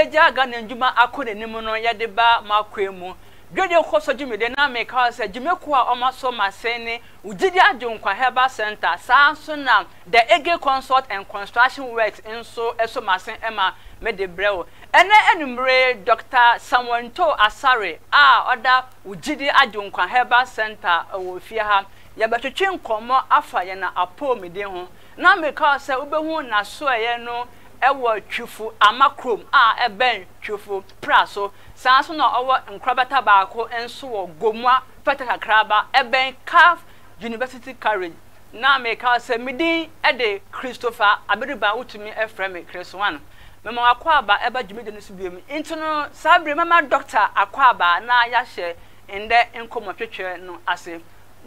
Peja gana njuma akone ni muno yadeba makwe mu. Gwede ukoso jimi dena mekawase jimi kuwa oma soma sene Ujidi Adwen Kwa Herbal Centre saansu na The Ego Consult and Construction Works inso eso masen ema medebreo. Ene enumre Dr. Samwanto Asare oda Ujidi Adwen Kwa Herbal Centre wofiha Yabachuchi nkomo afa yana apo mideho. Na mekawase ubehu na suwe yeno ewo chufu amakrom eben chufu praso sanso na owo Nkraba tabako enso wo gomwa Fetteh Kakraba eben Calf University College na meka se midin ede Christopher Abedeba utumi eframe Christwan memo Akwaba eba jumide no subiem intino sabre mama doctor Akwaba na yahye inde enkomo twetwe no ase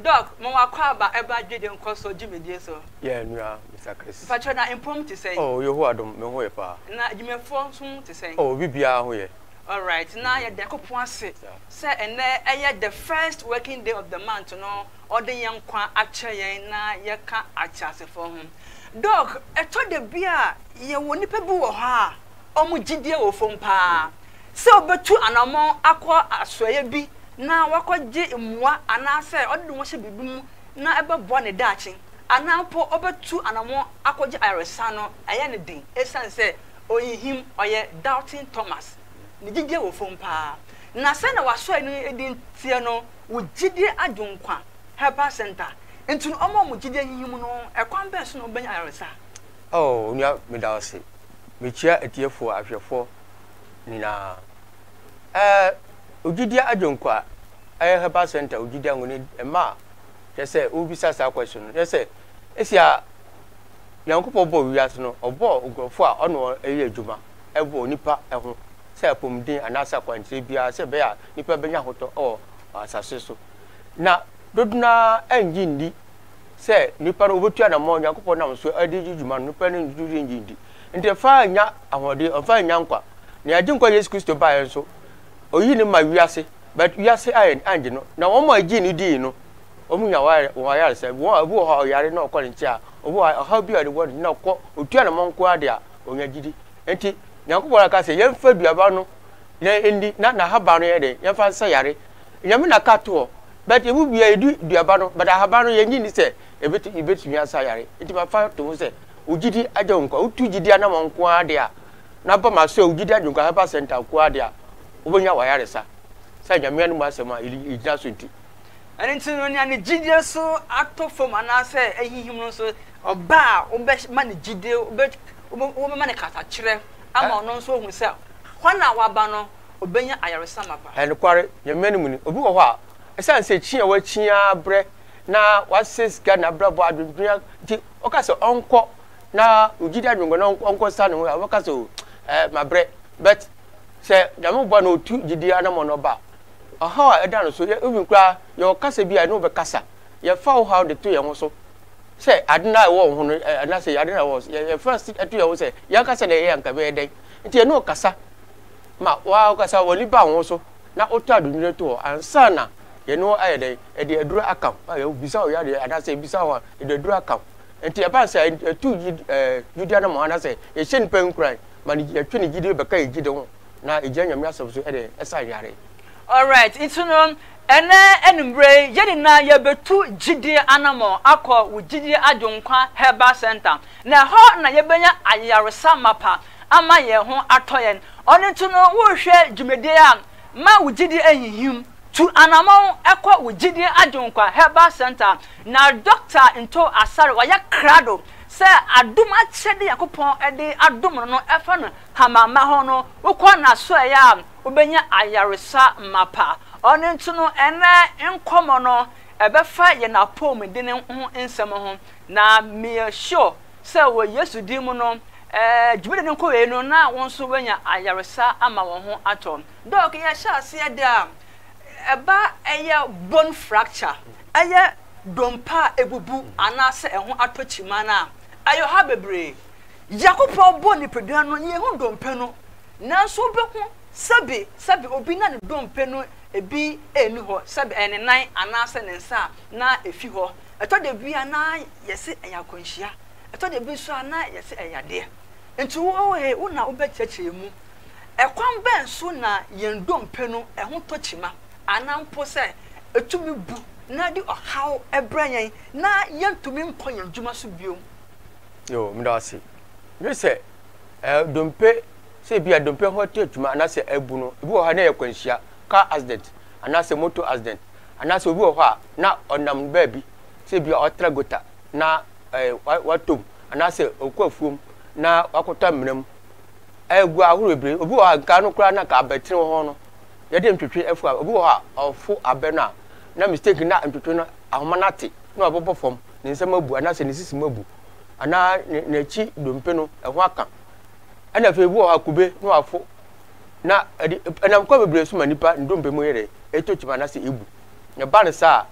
Doc, mo Akwaba eba Gyidi Nkoso Jimedie so. Yeah, nua Mr. Chris. Pacho na impom to say. Oh, you who adom me ho e pa. Na jimefo nso to say. Oh, bibia ho ye. All right. Na ye de kopon ase. Say ene eye the first working day of the month no ode ye nkwa akye ye na ye ka akye asefo ho. Doc, eto de bia ye woni pe bi wo ha. Omo gidie wo fo mpa. Say obetu anamo akọ asoye bi. Na wako je mwa anase odu mo se bibimu na eba bo ne daachi anampo obetu anamo akoje iresano aye ne din esan se oyihim oye doubting Thomas ni gige wo fom pa na se na waso enu edin tie no Wo Gyidi Adwen Kwa Herbal Centre ntun omo mo gide yihimu no ekwan be so no ben iresa oh nua medawse mechia etiefo ahwefo ni na Ujidi Adwen Kwa Herbal Centre Ujidi ngoni ema yese ubisa sa question yese esia yankopo bo wiase no obo ogofo a ono eye adwuma ebo nipa eho se apomdin anasa kwantire bia se be ya nipa benya hoto o asase so na doduna enji ndi se nipa no obetua na mo yankopo nam so ade adwuma no nipa ne nduru enji ndi ntefa anya ahode ofa anya nkwa ne Agye Nkwa Yesu Kristo bae so oyi ni ma wiase but wiase ayen anje no na wo ma ji ni di no omunya wa yare se wo abu ho yare na okọ nti a obu ha bi ade wo na okọ otua na monko ade a onya gidi enti nyankopora ka se yem fa duaba no na endi na haba no ye de yem fa se yare nyame na ka to but ebu bia edu duaba no but haba no ye nyi ni se ebeti wiase yare enti ba fa to se Ujidi Adwen Kwa otu gidi na monko ade a na ba ma se Ujidi Adwen Kwa Herbal Centre ko ade a Ubenya wa yare sa nyame anu asema ida so nti ani ntinu ni ani gidie so ato fom anase ehihim no so oba obe mane gidie obe obe mane kasa kire ama ono so hu se hwana waba no obenya ayare sa mapa ani kware nyame anu ni obi wo ho a esan se chia wa chia bre na wases gana brabo adwunya ti okase onko na Ujidi Adwen Kwa onko sa no okase ma bre but se jamu bwa no tu gidi ana mo no ba aha edanu so ye obi kura ye kasa bi ana obekasa ye fa how the to ye ho so se adina wo ho no ana se adina wo ye first etu ye wo se ye kasa na ye anka be den nti ye no kasa ma wa kasa woni ba wo so na otu adunire to ansa na ye no aye den e de adura akam ye obisa o ya de ana se obisa wa e de adura akam nti ye ba se tu gidi ana mo ana se ye shen pen kura ma ni ye twini gidi obeka ye gidi ho na ejanya mi aso so e de esa yare all right intuno ene enumbre yedina yebetu gidi anamo akọ Wo Gyidi Adwen Kwa Herbal Centre na ho na yebenya ayaresa mapa ama ye ho atoyen onentuno wo hwe jumede a ma Wo Gyidi ehihim tu anamo ekọ Wo Gyidi Adwen Kwa Herbal Centre na doctor into asare wa ya krado se adum achede yakopon ede adum no efa no hamama ho no ukwa na so ya obenya ayaresa mapa onentuno ene nkomo no ebefa ye na pom dine ho ensem ho na me sure se wo Yesu dimu no jibede nko we no na wonso benya ayaresa ama won ho atom dog ye sha se da eba eye bone fracture eye dompa ebubu anase eho atochima na ayo ha bebre yakopɔ bo ni pedua no ye ho dompe no nanso behu sabe obi na ne dompe no ebi eni ho sabe ene nan anase ne nsa na efi ho eto de bia na yesi eyakonhia eto de bi so na yesi eyade nti wo he wo na obɛkyɛkyɛ mu Ekwan ben so na yendom penu eho tochima anampo se etumi bu na di ohaw ebranyan na yentumi nkonya djuma so biom. Yo, me da se. Me se dompe se bia dompe ho tetuma na se ebu no. Ebu ho na yakwanhia car accident, ana se motor accident, ana se obi ho a na onam baby se bia otra gota na watom, ana se okwafuom na akota mnam. Egwa hurebre obi o anka no kra na ka betire ho no ye de ntwetwe afu obi o ofu abena na mistake na ntwetwe no ahoma na te na obobo fom ne nsem abu ana se ne sisim abu ana na chi dompe no eho aka ana fe obi o akube no afu na ana mko bebre suma nipa ndombe mu yere etotima na se ebu ne ba ne sa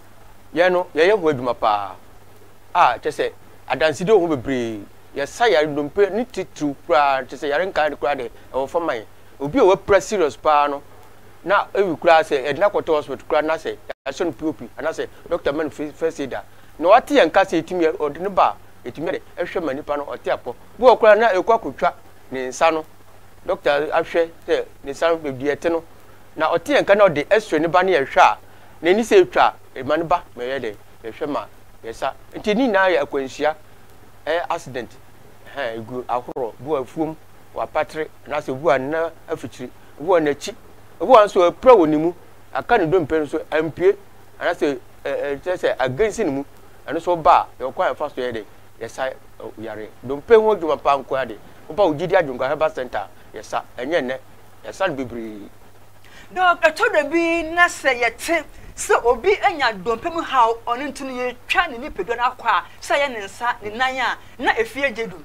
ye no ye ye ho aduma pa ah tese adansi de ho bebre yes, I don't pay need to cry to say I don't kind of cry or for mine. Obi o press serious pano. Now, every class and not what was with cry, say, I shouldn't pupil, and I say, Doctor Man first said that. No, I and cast it to me or the bar, it made a shaman pano or teapo. Go cry now, a cock trap, Ninsano. Doctor Ashe, the son will be a tenor. Now, a tea and cannot the extra in the bunny a sha. Nanny say trap, a manba, may I day, a shaman, yes, sir. And Tinny now a quenchia. Accident. Hey, good alcohol, boy, foam, or patrick, and as a one now a fitri, one a cheap, one so a pro nimu, I can't do pen so MP, and I say, just against him, and so bar, you're quite fast to headache. Yes, I are. Don't pay one to my pound quaddy. About Gidia Junker Herbal Centre, yes, sir, and yen, yes, I'll be brave. No, I told her be not say a tip. So obi anya dompe how on into ye twane ni pedon akwa say ne nsa ne nan na efie jedu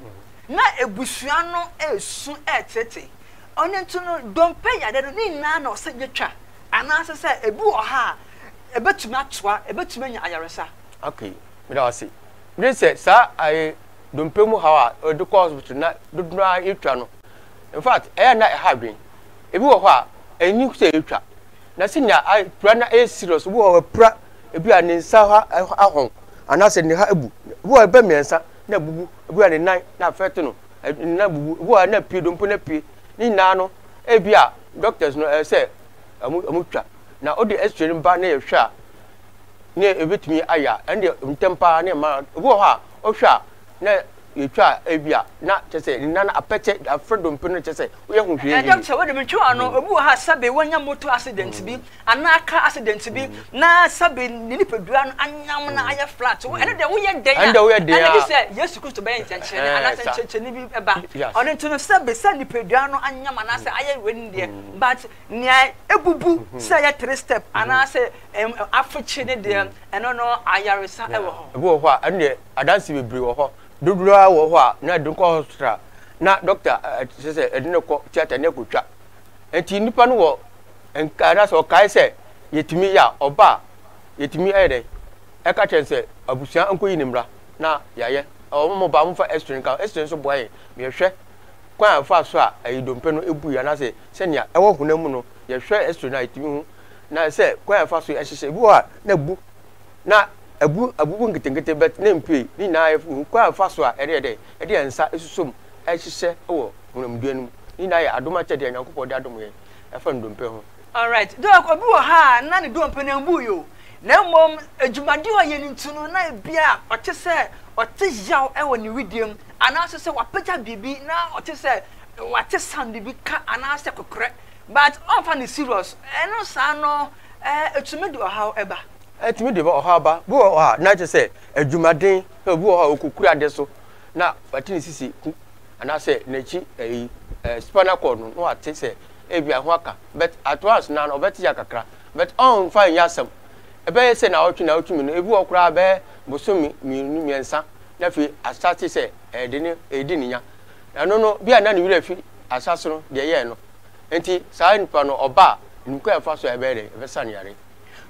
na ebusua no esu etete on into no dompe yade ni na na ose jetwa ana se ebu oha ebetuma toa ebetuma nya ayaresa. Okay, me da say me say sa I dompe mu how a the cause to na dodura etwa no in fact e na e hadwen ebi wo ho a enyi se etwa na sinya I prana a serious wo pra ebi aninsa ha ahon ana se ne ha ebu wo ebe miensa na bubu ebi aninai na afeto no na bubu wo na pie dompo na pie ni na no ebi a doctors no say amutwa na odi extra mba na yehwa na ebetumi aya ende ntempa na ma wo ha ohwa na yetwa ebia na chese nna na apete afredom pinu chese wo yehu hwe ni doctor wo de metu ano obu ha sabe wanya moto accident bi ana aka accident bi na sabe ni pedua no anyam na aya flat wo ene de wo ye den ende wo ye den ene se Yesu Kristo be ntenche ne ana ntenche ni bi eba ono ntunu sabe se ni pedua no anyam ana se aya weni de but nia ebubu se ya 3 step ana se afiche ne de eno no aya resa ewo ho ewo ho a ene adansi bebre wo ho Dudra wa na dunko hospital na doctor say edine ko theater na kutwa enti nipa no wo enka na so kai say yetimi ya oba yetimi ede e ka chen say abusia anko yinimra na yaye o mo ba mo fa extra nka extra so boy me hwe kwa fa so a idompe no ebu ya na say senia e wo hunamu no ye hwe extra na yetimi hu na say kwa fa so e hye bu ha na bu na abu ngitengete bet na mpi ni na ayefu kwa faso a ede ensa esusum ehihye wo hunamduanum ni na ya adoma chede anyakopɔ da adom ye efa ndompe ho. All right, do obi wo ha na ne dompe na mbu yo na mmom adwumade wo ye ntunu na bia ɔte sɛ ɔte yaw ɛwɔ ne widiem anaso sɛ wapagya bibi na ɔte sɛ wate sand bibi ka anaso kokore but often is serious ɛno sa no etumedu ɔhaw ɛba etimi de ba ohaba bo oha na je se adwumaden bo oha okukura de so na fatini sisi ku ana se nachi spinal cord no wa te se ebia ho aka but atwas na no beti yakakra but on fine yasem ebe se na otwi no ebu okura be bosumi minu miensa na fi asase se edini nya ano no bia na ne wira fi asase no de ye no enti sai nipa no oba nku efa so ebe de ebe san yare.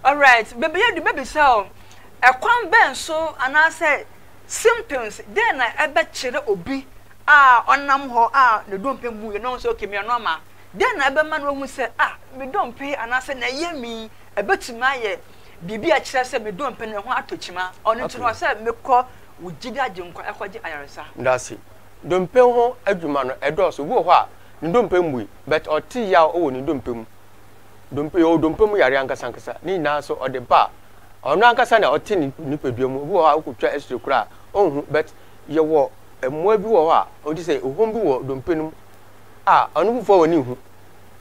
All right, baby, you do baby so. A quam ben so, and I say symptoms. Then I bet cheddar obi. Ah, on nam ho, ah, the don't pay me, no so came your norma. Then I bet man who said, ah, me don't pay, and I said, na ye me, a bet my Bibi a chess, me don't pay no heart to chima, on into herself, me call with Gidia Junker, a quaddy irisa. That's it. Don't pay home, every man, a doss, woo ha, Ndompemwe, but or tea yaw own ndompem. Dompemu yarianka sankasa, ni naso or the bar. Or nankasana or tin nipedium, who are who try to cry, oh, but ye war a mwebuwa, or to say, Uhumbu dompenum. Ah, and who for new?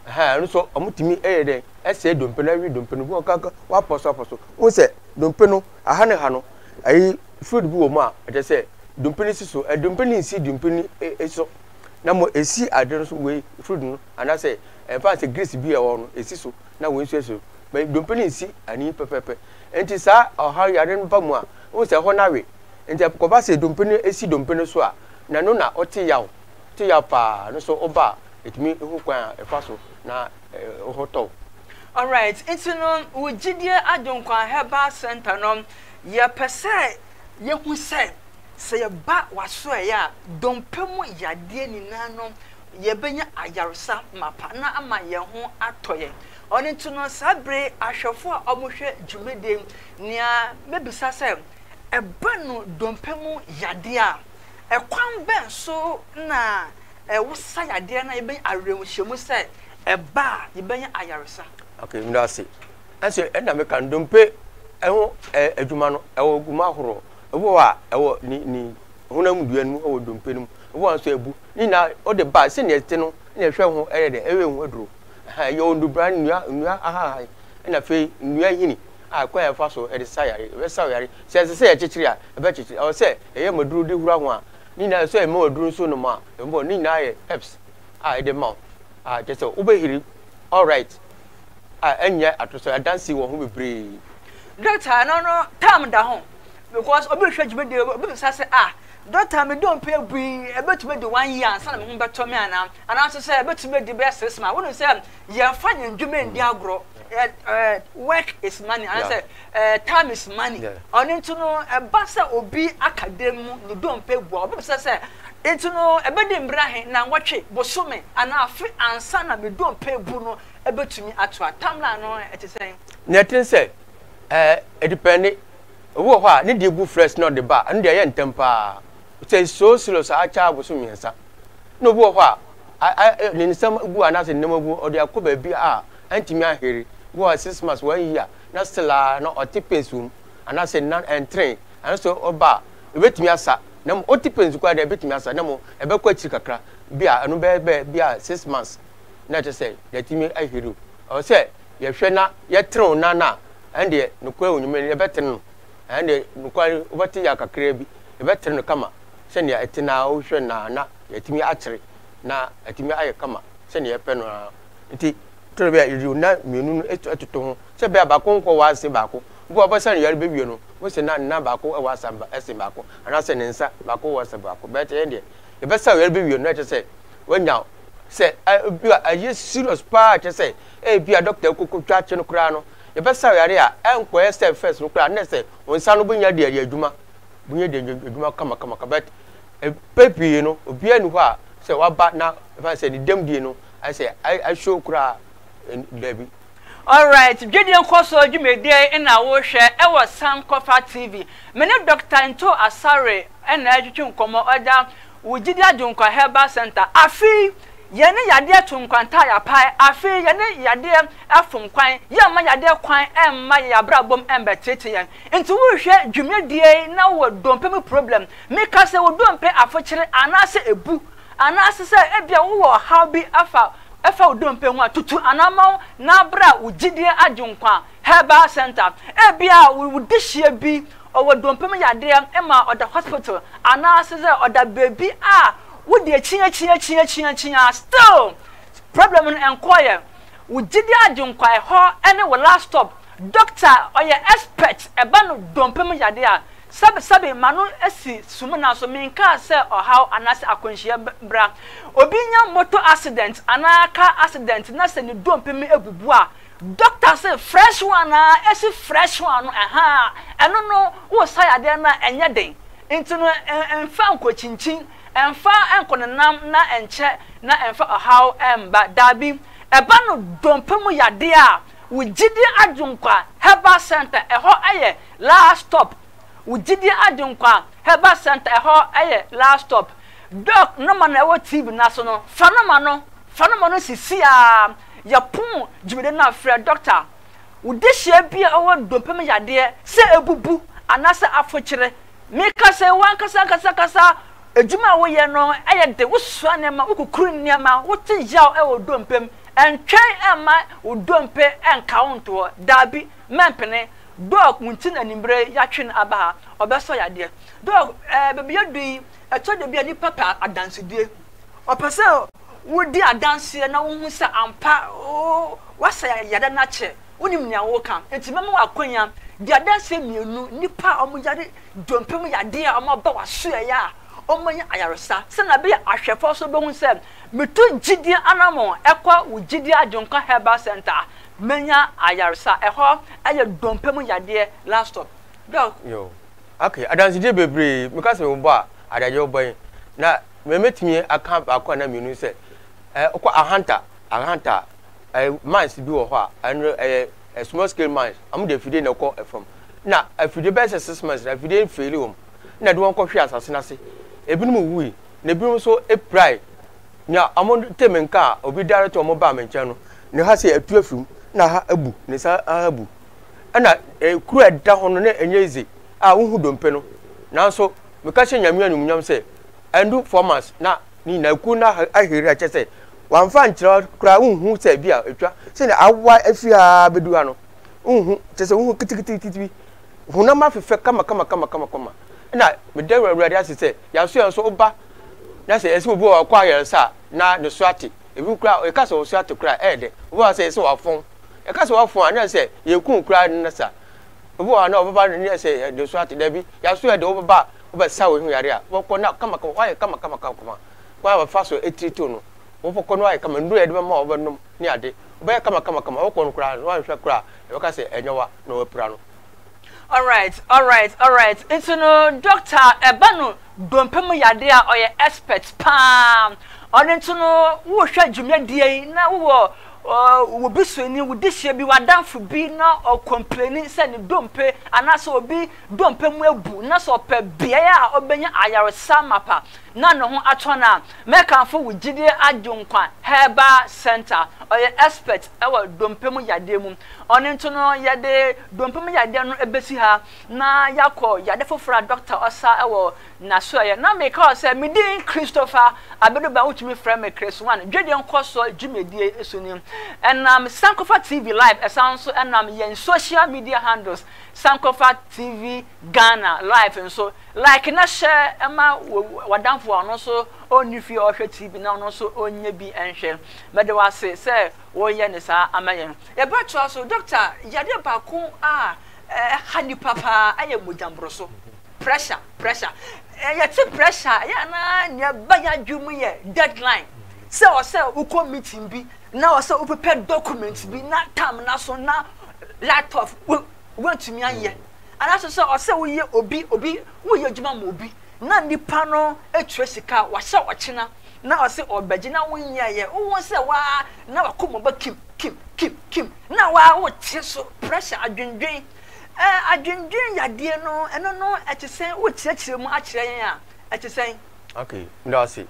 Ha, and so a mutimi air I said, Dompenary, Dompen, Waka, Wapos, Apostle. Who said, Dompeno, a hanahano, a food booma, as I say, Dompeniso, a dompenin see dumpeni eso. Now, a sea I don't way fruit, and I say, and pass a greasy beer on a siso, now we say so. But Dompenin see, and he pepper. And tis I or Harry Adam Pamua, who's a honorary, and the Cobase Dompeni, a sea Dompenosoa, Nanona or Tiao, Tiapa, no so oba, it means who can a parcel, na a hotel. All right, it's known Wo Gyidi Adwen Kwa Herbal Centre. Ye per se, ye who said, say a bat was so ya, don't pemo ya dear Ninano, ye benya ayarsa, ma pana and my yaho atoye. On into no sabre, I shall for almost Jumidin near maybe Sassam. A banu don't pemo ya dear. A quam ben so na a was say a dear na ben a room she must say a bar, ye benya ayarsa. Okay, Nasi. And so, and I can don't pay a Jumano, a Gumahoro, a war, a ni, Honam, Duan, or Dumpinum, one so boo, Nina, or the bar, senior tenor, and a show added every wardrobe. Your own brand, aha, and a fee, Nuahini. I quite a fossil at a sire, a salary, says a say chichia, a budget, or say, a Yamadru de Rama. Nina say more drew so no more, and more Nina eps. I demand. I just obey him. All right. And yet, I trust I don't see one who will breathe. Doctor, no, time down because a bit of ah, Doctor, me don't pay be a bit with the 1 year and son of Humberto Miana, and also say a bit to make the best. My woman said, you are finding Jumin Diagro. Work is money, and I said, time is money. On into no a bassa or be academic, you don't pay war. Say, into no a bed in Brahe, now watch it, Bosome, and our free and son of me don't pay Bruno. Able to me at what Tamla no at the same. Nothing said, a dependent. Woha, need the good fresh, not the bar, and the end temper. Say so serious, I child was me, sir. No, woha, I in some who are not in no more or there could be a anti-mia here, who are 6 months, 1 year, not still not a tipping room, and I say none and train, and so or bar. Wait me, sir. No, or tippings quite a bit, me, sir. No more, a backward chickacra, beer, and beer 6 months. Not to say that you may I hear you. Or say, you shall not yet throw Nana, and the Nuko, you may a veteran, and the Nuko, what Yaka Crabby, a veteran come. Send your etina ocean, na, yet me actually, na, at me I come, send your pen. It is you not mean to tone, say Babaco was Simbaco, who are sending your baby, you know, was a Nabaco was a Simbaco, and I send in Baco was a Baco, better India. The best I will be you, not to say, well now. Say, I just serious part. I say, hey, be a doctor who could touch no crano. The best area, and quest first look at Nessie, when Sanubunya dear Yaduma, Bunya come, but a baby, you know, Bienua, so what about now? If I say the damn dino, I say, I show cry and Debbie. All right, Gidia Junker, you may dare in our share, our Sankofa TV. Many doctor into a sorry and education come order. Wo Gyidi Adwen Kwa Herbal Centre. Afi. Yene yade tunkwanta ya pai afi yene yade afum kwan ye ma yade kwan emma ya brabom embetete yan nti wo hwe dwumedie na wo dompe me problem me ka se wo dompe afochire anase ebu anase se ebia wo how bi afa wo dompe ho atutu anama na bra Wo Gyidi Adwen Kwa Herbal Centre ebia wo dishie bi wo dompe me yade emma oda hospital anase se oda baby would the china still problem and inquire? Would did the adjunct quite hard and it will last stop? Doctor or your expert a band don't pay me idea. Sabi manu esi sumana so mean car say or how anas akonhia bra obinya motor accident ana car accident na say don't pay me ebubua. Doctor say fresh one na esi fresh one aha and no wo say ade na enye den into no emfa nkwochinchin and far and conam na and check na and for how and but Darby a band don't pemo ya dear Wo Gyidi Adwen Kwa Herbal Centre a ho aye last stop Wo Gyidi Adwen Kwa Herbal Centre a ho aye last stop Doc no man ever TV national phenomenon Phenomenon si ya yapon jimede na frère doctor udeshie bia awo dompem ya de se ebubu anase afochire meka se wankasa kasa kasa ejuma wo ye no ayede wosua ne ma ukukuru ne ma wotijaw ewo dompem entwen ema odompe enkaunto dabi mempene dog munti na nimbre yatwen abaha obeso ya de dog bebiye dui etode bia ni papa adansedie opese wodi adanse na wohu sa ampa wasa yada na che wonim nya wo kan entimem wa kwanya dia danse mienu nipa omujade dompem yade amaba wasua ya omanya ayaresa se na be ahwefo so be hu se metu Gidia anamo ekwa Wo Gyidi Adwen Kwa Herbal Centre menya ayaresa eho aye dompem yade last stop doc yo okay adanse die bebre meka se wo bo a adaje oban na memetimi aka akwa na mienu se okwa ahanta mines bi wo ho a small scale mines am de fide na ko from na afide be 6 months na fide fail wo na de won ko hwe asase na se ebinum wuyi na ebinum so eprai nya amon temenka obi director mo ba menche no ne ha se atu afim na ha abu ne sa abu ana kru eda ho no na enyezi a wo hudompe no nanso meka che nyame anum nyam se andu formats na ni na ku na ahiri a che se wan fa nkira kra unhu se bia etwa se na awa afia bedua no unhu che se unhu kitikititi huna ma fefe kama na me de wurade ase se ya so enso oba na se ese obo akwa yersa na ne soate ebi kra e ka so soate kra e de obo se ese wafon e ka so wafon na se ye kun kra na sa obo na obo na se de soate da bi ya so e de oba sa wo hu yare a wokko na kama kwa wa fa so etrito no wokko no ay kama ndu e de ma obo no ni ade obo kama wokko no kra no anhwe kra e ka se enyowa no wapra no. All right. It's no doctor Ebanu dompemu yade a oye expert pam. Onen to no wo hwa dwuma die na wo wo bisoni wo dehie bi wadanfo bi na o complaining say ne dompe anase obi dompemu abu na so pe bia ya obenya ayaresa mapa na no ho atona mekanfo Wo Gyidi Adwen Kwa Herbal Centre oye expert ewa dompemu yade mu onen to no yade dompemu yade no ebesi ha na yakọ yade fofora doctor osa ewa na so ye na me call say me din Christopher abedoba wutumi frame Chris one dwede nkoso djumedie esoni and Sankofa TV live sounds and yen social media handles Sankofa TV Ghana live and so like na share ma wadamfo ono so oni fi ohwe TV na ono so onye bi enhwe me de wase say wo ye ne sa amayen e ba twa so doctor yade ba ko a hani papa aye mojambro so pressure ya ti pressure ya na ne ba ya dwum ye deadline say o say u ko meeting bi na o say u prepare documents bi na time na so na laptop want to me anye and aso say o say u ye obi wo ye dwuma mo obi na nipa no etre sika wa sha o chena na o say obagye na wo nye ye wo say wa na wa ko mo ba kim na wa wo ti so pressure adwendwen adwendwen yade no eno no etisen wo tiakire mu akire yen a etisen okay ndo say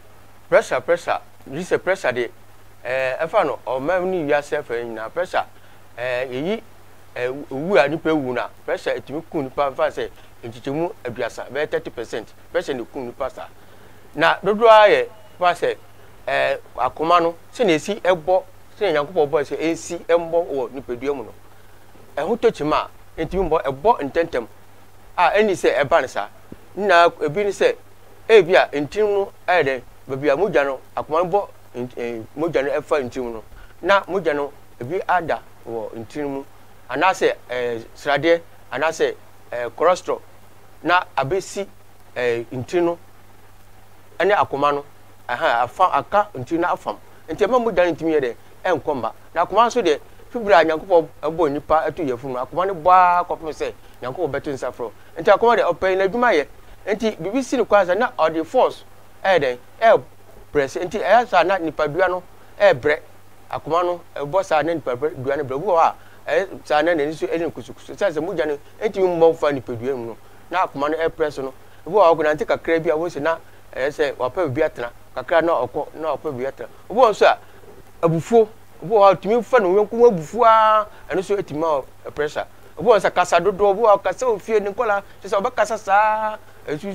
pressure this is pressure the efano or many yourself in pressure yi wu ani pe wu na pressure etimi kun pa fa say ntitemu aduasa be 30% pressure ne kun pa sa na dodo aye fa say akoma no se na esi egbo se yankopo bo se esi embo wo ni peduamu no eho tochima entimi bo egbo intentem a eni se eban sa na ebi ni se ebia ntinu ede babia moja no akoman bo moja no efa ntinu no na moja no ebi ada wo ntinu mu anase srade anase cholesterol na abesi ntinu ene akoman no aha afa aka ntinu na afam ntema moja ntimi ye de enkomba na akoman so de fibra nyankopɔ ebo nipa etu yefu no akoman bo akɔpem se nyankopɔ betu nsafro nti akoman de opɛ na adwuma ye nti bibisi no kwaza na all the force eden press nti esa na nipa dua no bre akoma no bossa na nipa dua no bre wo ha sa na nani so eden kusukusu sa se muja no nti mmo fa nipa dua mu no na akoma no press no wo ha ogona nti kakra bia wo se na ese wape bia tena kakra na okɔ na wape bia tena wo so a abufo bo atumi fa no nku abufo a eno so etima pressure bo nsa kasa dodo bo akasa ofie ni kola se so bakasa sa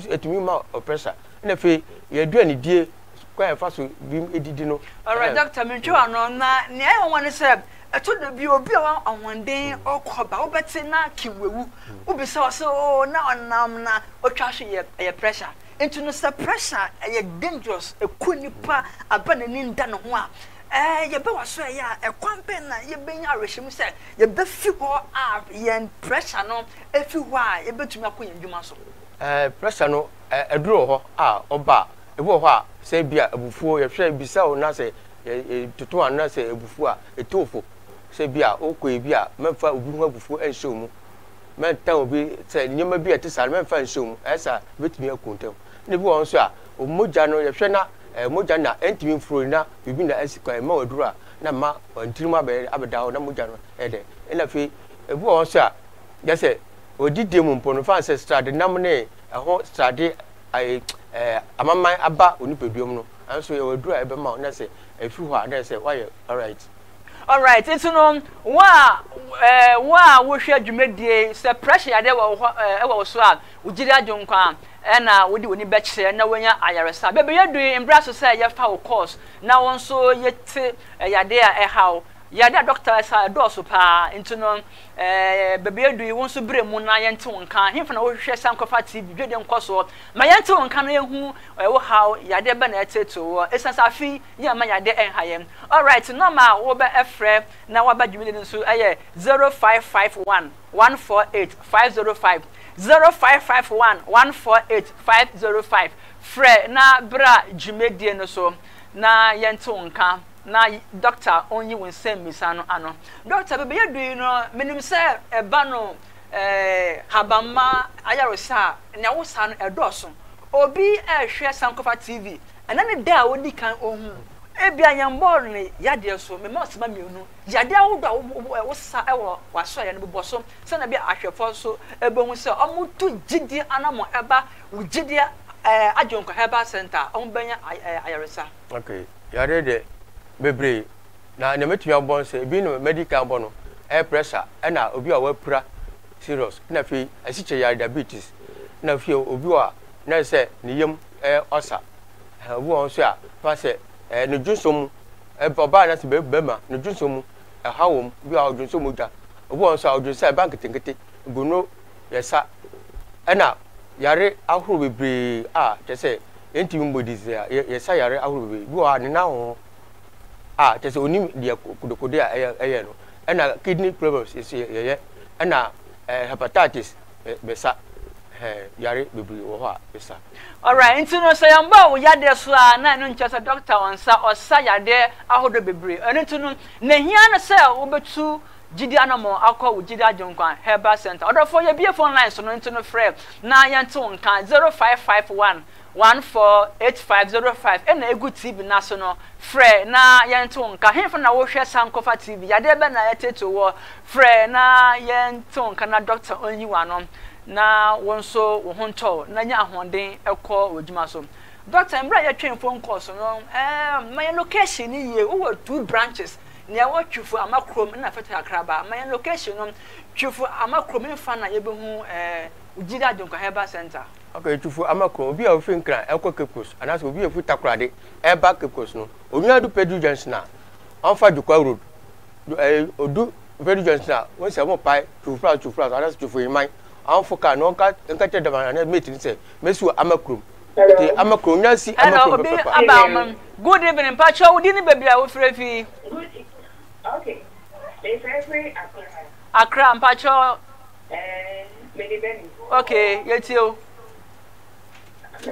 etumi ma pressure na fe ye du ani die kwa fa so bi edidi no. All right, doctor Minchu anon na ne e won ne se eto do bi obi a won den okoba obeti na kiwewu obi so so na onam na otwa so ye pressure into no pressure ye dangerous e konipa abana ni nda no ho a ye be waso ye a kwampen na ye benya rehim se ye be fi ho a ye pressure no e fi ho a ye betumi akoye ndwuma so pressure no eduro ho a oba ebo ho a se bia abufuo ye hwe bisa o na se toto an na se abufuo a etofo se bia okoe bia memfa obi ho abufuo enhye mu menta obi se nyema bia tesa memfa enhye mu esa betumi akontem ne bi won so a omoja no ye hwe na moja na entimi fro na bibi na esika ma waduru a na ma ntirima abeda o na moja no ede na fe ebu won so a ye se odide mu mpo no fa ancestral nam ne eho strade ai amamman aba onipeduom no anso ye waduru a ebe ma na se efi ho a na se why all right into no wa wo hwe adwumadie se pressure ade wa so a Gyidi Adwen Kwa na wodi woni bekyere na wanya ayaresa bebe yedu embrace say ye fa course na won so yete yade a how yade doctor say do so pa into no bebe yedu won so bremu na yente wonka hemfa na wo hwe Sankofa TV Gyidi Adwen Kwa ma yente wonka na yehu wo how yade be na teto esasafi ye ma yade enhaye. All right, normal wo be efre na wo ba dwumile nso aye 0551 148 505 0551 148 505 Fred na bra jumedie no so na yento nka na doctor onyi wonsem misa no ano doctor bebe yedu no menim se eba no habama ayarosa na wosa no edoso obi ehwe Sankofa TV ana ne da wodi kan ohun ebia yambor ne yade so me ma osema mienu yade awdo wosa ewo waso ya ne boboso se na bia ahwefo so ebehun se omutu Gyidi anamo eba Wo Gyidi Adwen Kwa Herbal Centre ombanya ayaresa. Okay, yade de bebre na ne metu yambon se bi no medical bono air pressure na obi a wapura serious na fi asiche ya diabetes na fi obi wa na se ne yam osa wo on so a fa se no junsom baba na se bema no junsom hawom bi a junsom da obu on so a junsom bank tinkete gunu yesa na yare ahuru bebre a tese entimi bodies yesa yare ahuru bebre bi wa ne na ho a tese onim de kodokode a eye no na kidney problems is yeye na hepatitis besa yare bebre wo ha besa. All right, into no say amba wo yade so a na no nchesa doctor onsa osa yade ahodo bebre into no na hia no say wo betu Gyidi anamo akwa Wo Gyidi Adwen Kwa Herbal Centre odofo ye bia phone line so no into no frame na yente nka 0551 148 505 e na egu tv na so no frɛ na yente nka hemfa na wo hwɛ Sankofa TV yade be na yeteto wo frɛ na yente nka na doctor onyiwa no na wonso wo honto na nya ahonden ekɔ odwuma so doctor mbra ya twen phone call so no my location ni ye wo two branches ne wo twifu amakrom na Fetteh Kakraba my location no twifu amakrom mfa na ye be hu Gyidi Adwen Kwa Herbal Centre. Okay, twifu amakrom obi a ofin kra ekɔ Kepkos anaso obi efu takrade eba Kepkos no onwa du Pedro Johnson na onfa du Kwa Road odu Pedro Johnson na wo se mo pai twifu anaso twifu iman anfoka no nka tedaba na meeting se mesu amakrom te amakrom nya si amakrom papa. Good evening Pacho udini bebia wo frefi. Okay. Every Accra Pacho many. Okay, yetio. Pacho,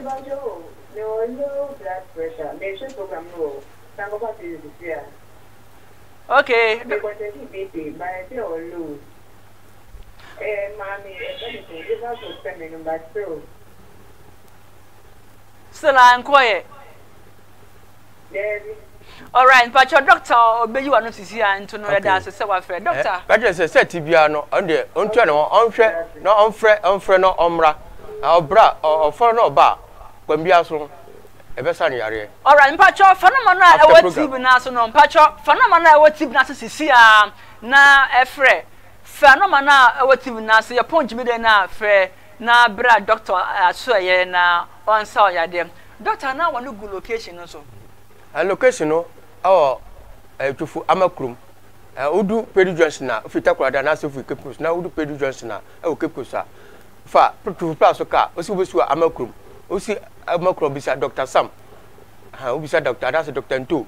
no blood pressure. Mention program no. Sankofa TV here. Okay. Because baby, by the low. Mommy, give us a spending number 2. Salam quiet. All right, but your doctor obey you are not here and to know that as say wa frɛ doctor. But you say tibia no on the on to no on hwɛ no on frɛ no omra. Obra o for no ba kwambia so All right, Mpacho, phenomenon I would see Nason, Pacho, phenomenon I would see Nassisia, na Efre, phenomenon I would see Nassi, a point me na Fre, na Brad, Doctor, I swear, na on Sawyer, dear. Doctor, now one good location also. A location, oh, a beautiful Amakrum. I would do Pedro Johnson, if you talk about an answer for Kipus, now do Pedro Johnson, I will Kipusa. Fa, to pass a car, also was to Amakrum. Osi amakro bisa Dr. Sam ha obisa doctor that's Dr. Nto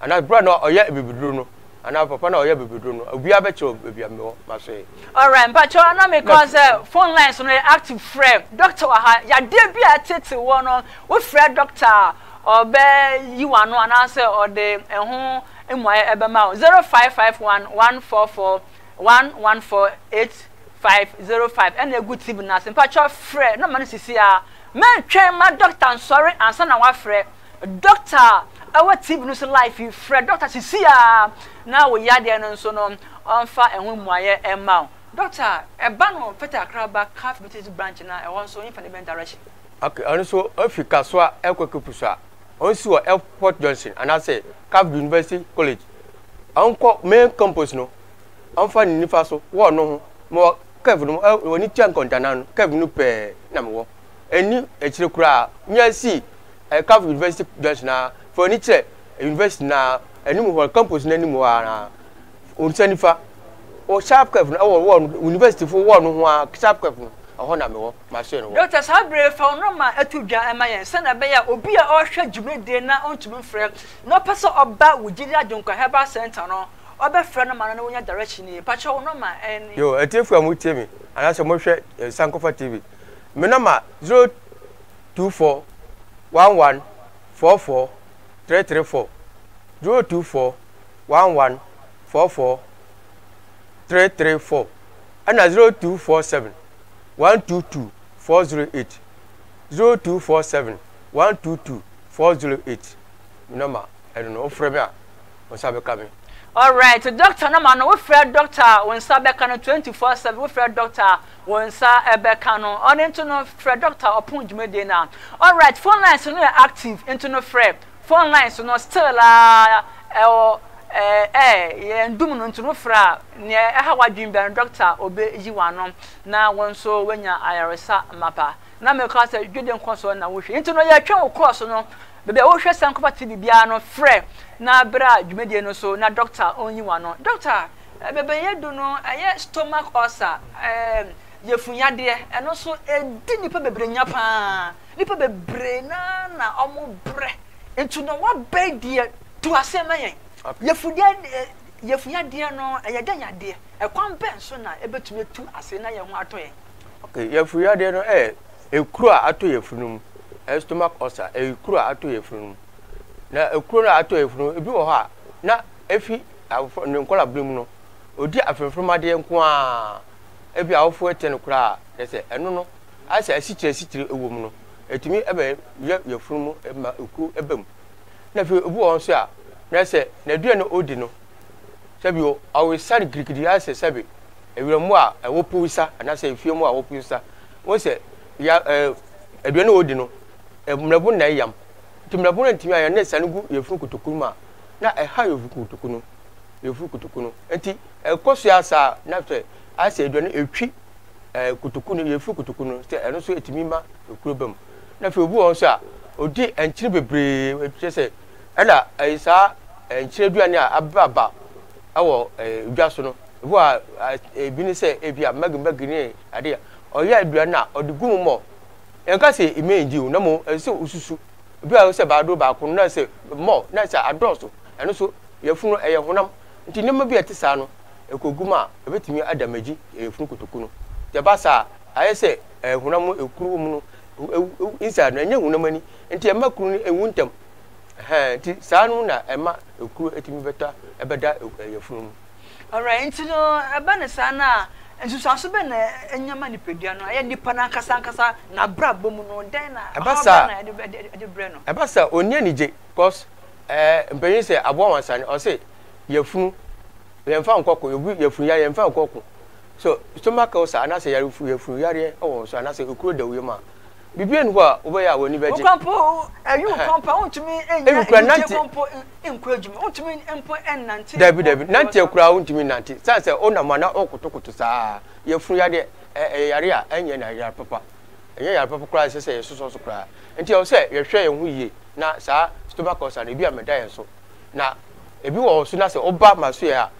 and as brother no oya bibidru no and papa no oya bibidru no obi abecho obi amwo maso. All right, but you know me cause phone lines no active frame doctor aha ya dey bia tete won no we free doctor obe you anu anase or the ehun emwa ebe ma 05511441148505 and a good tip na simpatcho free no man sisi a men train my doctor and sorry and son our friend doctor our team news life you friend doctor she see now we are there and so on far and we wire and mount doctor a banner Fetteh Kakraba Calf University branch now and also in fundamental direction. Okay, and so if you can swear Elkokupusa also Airport Johnson and I say Calf University College uncle main campus no I'm finding faso one no more Kevin when you can't contain Kevin pay number one. Any echirokura nyasi Calf University Johnson for any che university na enimu ho campus na enimu ara unsanifa o sharp Calf na university for one ho sharp Calf ho na me ho ma she no doctor sabre fa no ma atudwa emayen se na be ya obi a ohwe djumede na ontumi frɛ no person oba Wo Gyidi Adwen Kwa Herbal Centre no oba frɛ no ma no wonya direction ni pa che no ma eni yo atiefu amutie me ana se mo hwɛ Sankofa TV. My number 024-11-44-334 024-11-44-334 and 0247-122-408 0247-122-408 my number I don't know from here on Sabe coming. All right, Doctor Namano, we friend Doctor when Sabekano 24/7, we friend Doctor when Sabekano, on internet friend Doctor upon Jumedina. All right, phone lines are not active, internet friend. Phone lines are not still, and Duman to no fra near Hawaii Ben Doctor Obe Jiwanon. Now, one so when your IRSA mapper. Now, my class at Gidia Junker and I wish internet your channel cross no. Baby, I wish Sankofa TV be no free. Na bra, you made no so. Na doctor only one no doctor. Baby, you do no. I stomach ulcer. You funya there. And also, did you put the brain up? You put the brain na amu brain. Into no what bed there to assemble. You funya there no. You done your there. I can't bend so na. Able to make two assemble. You want to ye. Okay, you funya there no. You crew ato you funum. A stomach ulcer, a crew out to a room. Now a crew out to a room, a blue heart. Now, if he call a bloom, or dear, I feel from my dear Quan. If you are for 10 o'clock, they say, I don't know. I say, I see a city a woman. And to me, ever your room, a crew, a boom. Nephew, a woman, sir. Now say, now do no odino. Sabio, always sad Greek, the answer, Sabby. A real more, a wopusa, and I say a few more wopusa. What's it? Ya, a do no odino. Mrabuna yam. Timrabuna Tia and Nesanugu, your Fukukuma. Not a high of Kutukuno. Your Fukutukuno. Anti, a Cosia, sir, Nafre. I say, don't you cheat a Kutukuno, your Fukutukuno, stay and also a Timima, a clubum. Nafre, who, sir, O D and Chilbebri, just say, Ella, I saw and Childuania Ababa, our Gassono, who are a Binice, if you are Maggie, idea, or Yabiana, or the Gumo. And Cassie, it made you no more, and so Usu. Well, said Baduba, could not say more, nicer, I drossel, and also your funeral air honum. It never be a Tisano, a Koguma, a bit me at the Meji, a Fukutukuno. The Bassa, I say, a Hunamo, a Kurumo, inside, and young money, and Tiamacuni and Wintum. Sanuna, Emma, a crew at me better, a better your funeral. All right, so a banasana. And so, and your money, Pediano, I had the Panaka Sankasa, Nabra Bomuno, Dana, Abasa, Breno. Abasa, Onyaniji, cause Benny say, I want my son, or say, your fool, then found Coco, your Fuya and found Coco. So, Stomachos, and I say, your Fuya, oh, so I say, who could the woman. Bibian wa obeya woni beji. Okampo eyu compound ntumi enya. Eyu nante compound encouragement. Ntumi empo nante. David nante ekura ntumi nante. Sanse ona mana okotokoto saa. Ye fun yade yare a enye na yare papa. Enye yare papa kura sese yesoso so kura. Nti o se ye hwe ehu ye na saa stomach ulcer na bi ameda yenso. Na ebi wo so na se oba maso ya.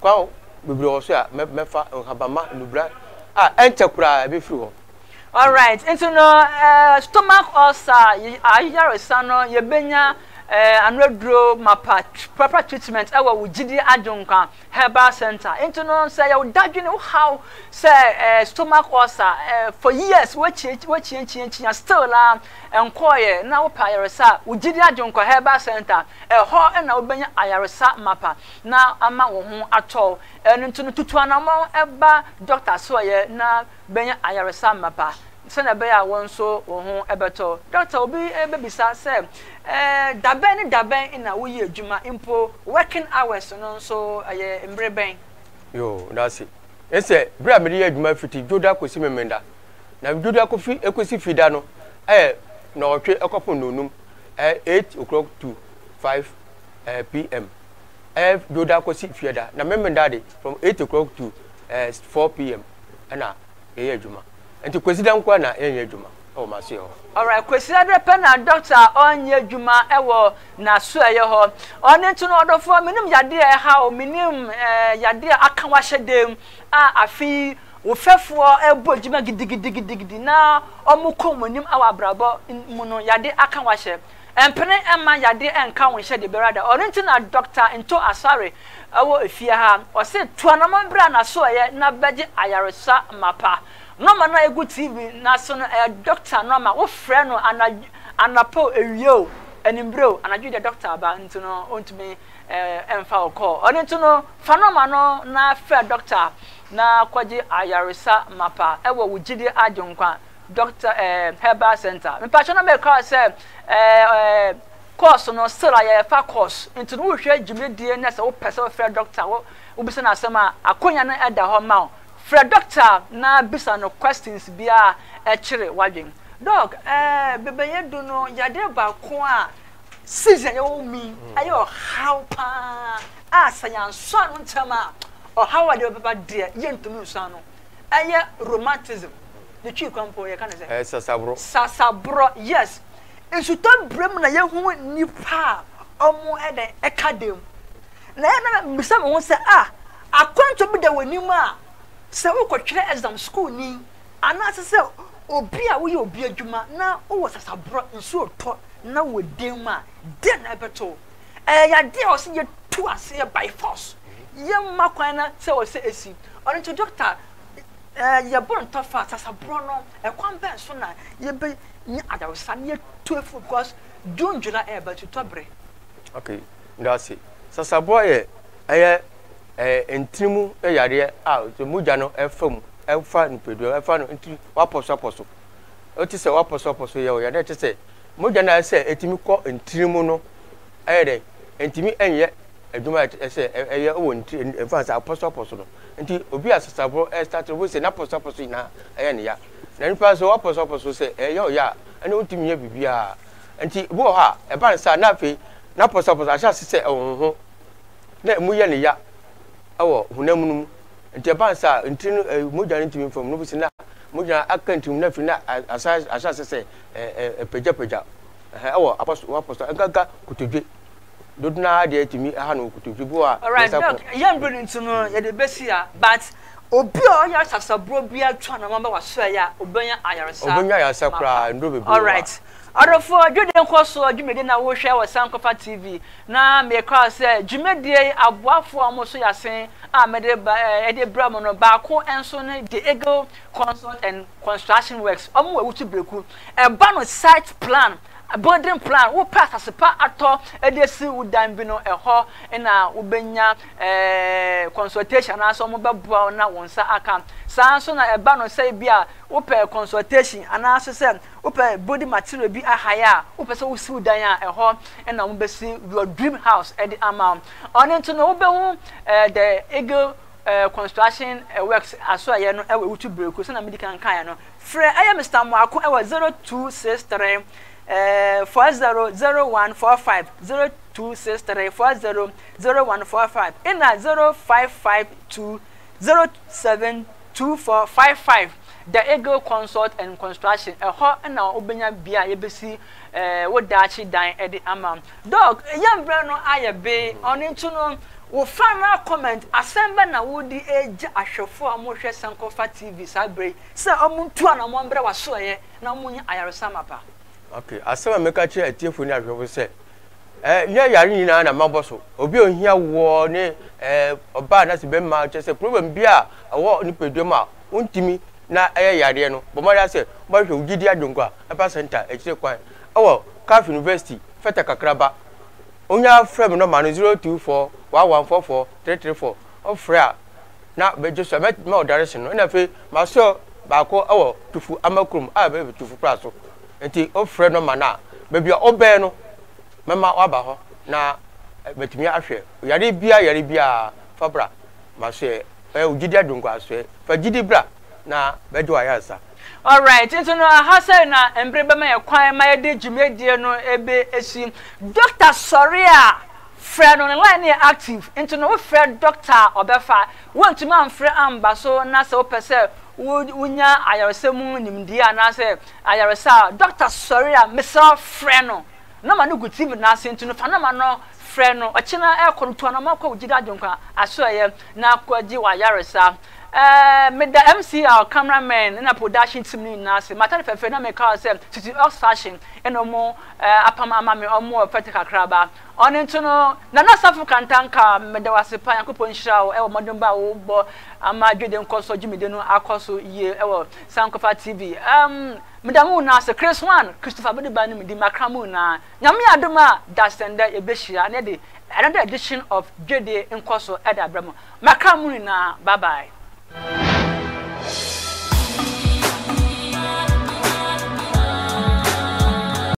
Kwa bibire wo so ya mefa nkabama lubra. Ah ente kura be firi ho. All right, into no stomach ulcer. Ayira sano yebenya anodro mapa proper treatment. Our Wo Gyidi Adwen Kwa Herbal Centre. Into no say you dadwene how say stomach ulcer for years. What still la enkoye na wo payaresa Wo Gyidi Adwen Kwa Herbal Centre. Ho na obenya ayaresa mapa na ama wo ho atọ. Into no tutu anamo eba doctor so ye na benya ayaresa mapa. Sena be ya wonso ohun ebeto doctor obi ebebisa se daben na wo ye adwuma impo working hours no so aye mbreben yo that's it ese bra me ye adwuma fiti joda kosi memenda na joda kofi ekosi fida no na otwe ekopon nonum 8 o'clock to 5 pm joda kosi fida na memenda de from 8 o'clock to 4 pm na ye adwuma. And kwesida nkwa na enye djuma o ma se ho. All right, kwesida de pe na doctor onye djuma ewo na so eye ho. Oni tun odofo minim yade e ha o minim yade aka wa shedem a afi ofefo ebo djuma gidigidigidi na omukomunim awabrabo muno yade aka wa she. Empene emma yade enka wo shede berada. Oni tun na doctor into asare ewo efie ha. O se tuanamo bra na so eye na beje ayaresa mapa. No man na good TV na so doctor no ma wo frɛ no anapo ewieo animbro anadwe the doctor aba nti no ontumi emfa okɔ ɔne nti no fa no ma no na frɛ doctor na kwaje ayaresa mapa ɛwɔ Wo Gyidi Adwen Kwa doctor herbal center me patch no me call say course no still ayɛfa course nti no wo hwɛ dwumedie na sɛ wo pɛ sɛ frɛ doctor wo bise na asɛm a akonya na ɛda hɔ ma Fred doctor na bisa no questions bia chire wadwen dog bebe do no yade ba ko a season yo mi ayo how pa asayan so no ntama o how ade baba de ye ntumi so no aye romanticism the chief compo ye kana say sasabro yes ensu to brem na ye hu nipa omo eden ekadem na na bisa me hu say ah akwanto bi de wanima se wo kwetwere exam school ni anase se obi a wo ye obi adwuma na wo wasasabro nso oto na wo dem a den na beto ya de o se ye tu ase by force ye makwan na se o se esi oni to doctor ye born to fast asabro no e kwambe so na ye be ni adawsan ye tu efu because June July e beto to bre okay that's it sasabro ye entimu yare out muja no efam efa npedu efa no enti waposo oti se waposo ye o ya na ti se muja na se etimi ko entimu no ayede entimi enye aduma se eye o enti efa se aposo no enti obi asasabro start we se na aposo ina eye ne ya na nipa so waposo se eye o ya ene ontimi ya bibia enti bo ha e ba nsa na afi na aposo ahya se ho na mu ye ne ya awo hunamunum nti ban sa nti moja nti mfom no bisi na moja aka nti na fina asa sese peja awo apostle agaga kutodwe doduna de etimi ha no kutodwe bo a nsa yan brin nti no ye de besia but obi o ya sasabro bia twa na mamba wasoa ya obenya ayaresa kra ndo bebe all right Adofo Adwen Kwa so adwumede na wo hwe wo Sankofa TV na me call say adwumede aboafo omo so yasen amede edebra mo no ba ko enso ne The Ego Consult and Construction works omo wutu breku e ba no site plan building plan wo pass aspa ato edesi udan bi no eho na ubenya consultation aso mo beboa na wonsa aka sanso na eba no say bia wo pe consultation ana aso say wo pe body material bi ahaya wo pe so wo si udan a eho na mo besi your dream house at the amount on into no wo be the Ego construction works as well. No, I will break. So medical kind. No, friend, I am Mr. Mwako. I was 0263 400145 0263 400145 and 0552 072455. The Ego Consult and Construction. A hot and now Obenya Bia ABC, what Dachi dine at the amount. Dog, a young Brano Ayabe on into no will final comment. Assemble na woody age a chauffeur Moshe Sankofa TV Sabre. Sir, a moon two and a one brewer so ye, no moon Irosamapa. Okay, I saw a make a chair at Tiffany, I will say. Near Yarina and Maboso, Obio here warn a bad as a Ben Marches, a problem beer, a war in Pedoma, Untimi. Na aye yariano, but my answer, but Wo Gyidi Adwen Kwa Herbal Centre, HK. Oh, Calf University, Fetteh Kakraba. Onya frame number 0241144334. Oh, Freya. Now, but just a bit more direction. And I feel myself, Bako, oh, to Fu Amacrum, I baby to Fu Prasso. And the old friend of Mana, maybe your old Beno, Mamma Wabaho, now, but me Asher, Yaribia, Fabra, Marseille, Wo Gyidi Adwen Kwa, for Gidi Bra. Na bedu ayasa. All right, into no hasa na embreba me kwan ma de djumedie no ebe esi Dr. Soria friend online active into no friend doctor obefa want to man friend amba so na se opese unya ayaresemu nimdi ana se ayaresa Dr. Soria mr friend no na ma no good team na se into no fa na ma no friend no ochina e konto na ma kwa Wo Gyidi Adwen Kwa asoye na kwaji wa yaresa Mr. MC, our cameraman, and a production team in Nazi, matter of fact, make ourselves to us fashion and no more upon my mammy or more vertical crabber. On internal, Nana Safu Cantanka, Medawasipa, and Coupon Shaw, El Madumba, Obo, and my good and Cosso Jimmy Deno, Acosso, Ye, El Sankofa TV. Madamuna, the Chris one, Christopher Badiban, the Macramuna, Namia Aduma, Dustin, the Ebishia, and Eddie, another edition of Wo Gyidi Adwen Kwa Herbal Centre. Macramuna, bye bye.